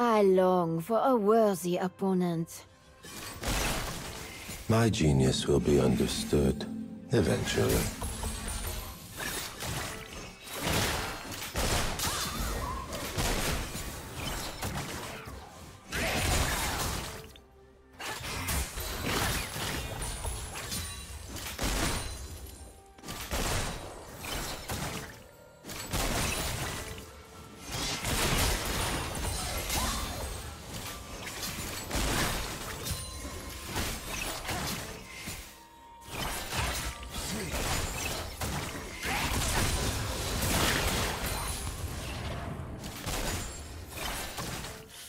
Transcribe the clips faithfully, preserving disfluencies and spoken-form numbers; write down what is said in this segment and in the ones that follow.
I long for a worthy opponent. My genius will be understood, eventually.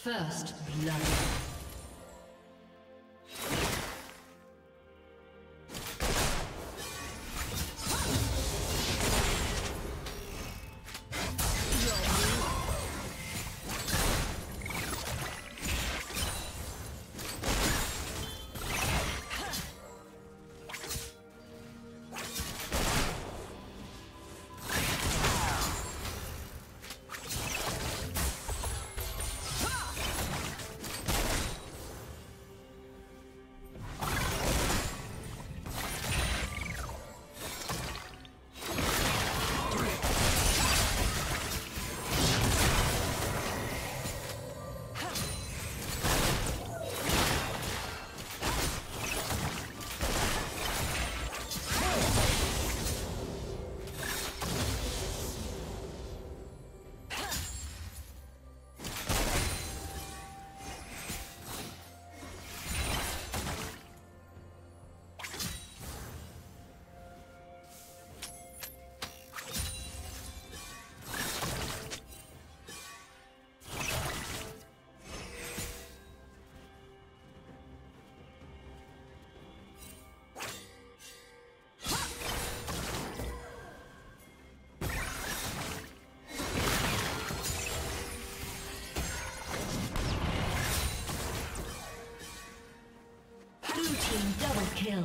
First blood. Kill.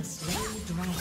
The Slain Dragon.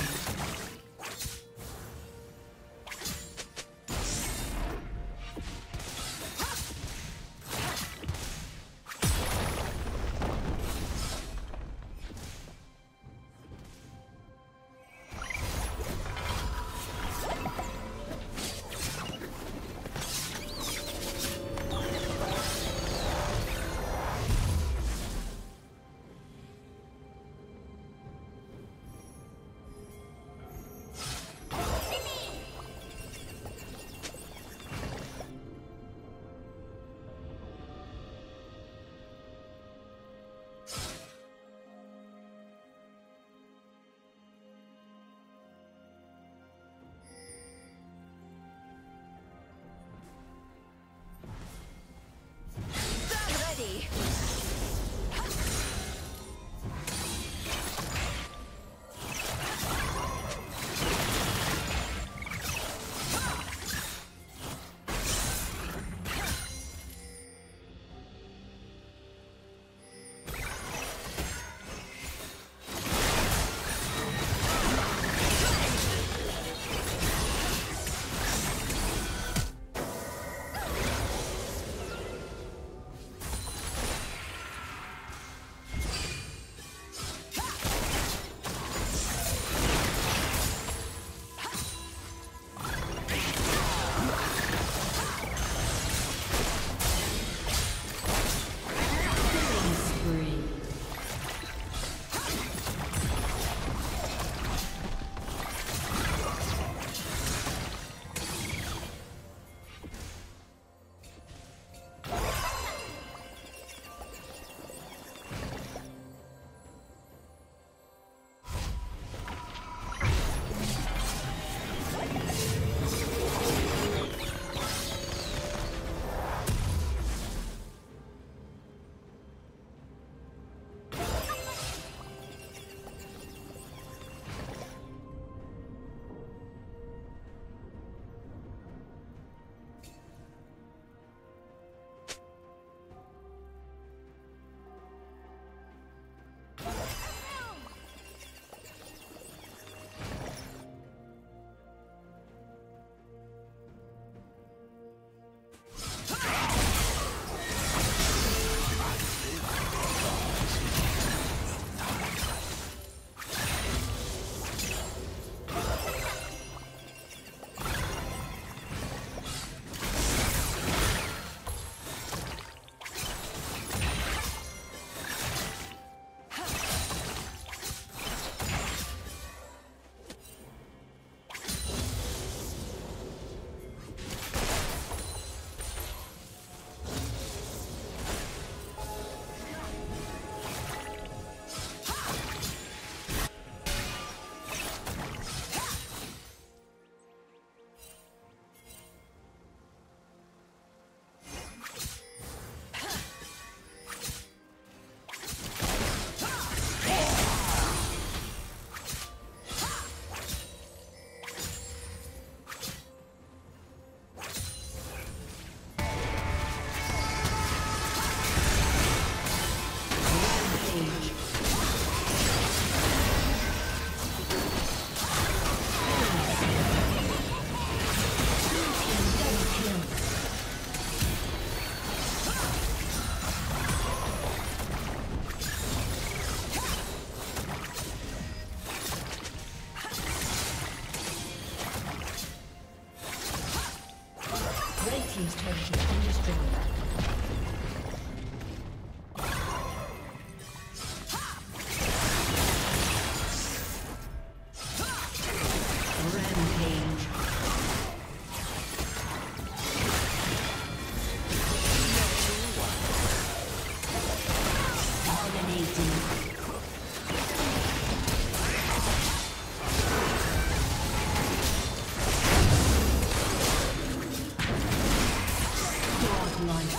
Line.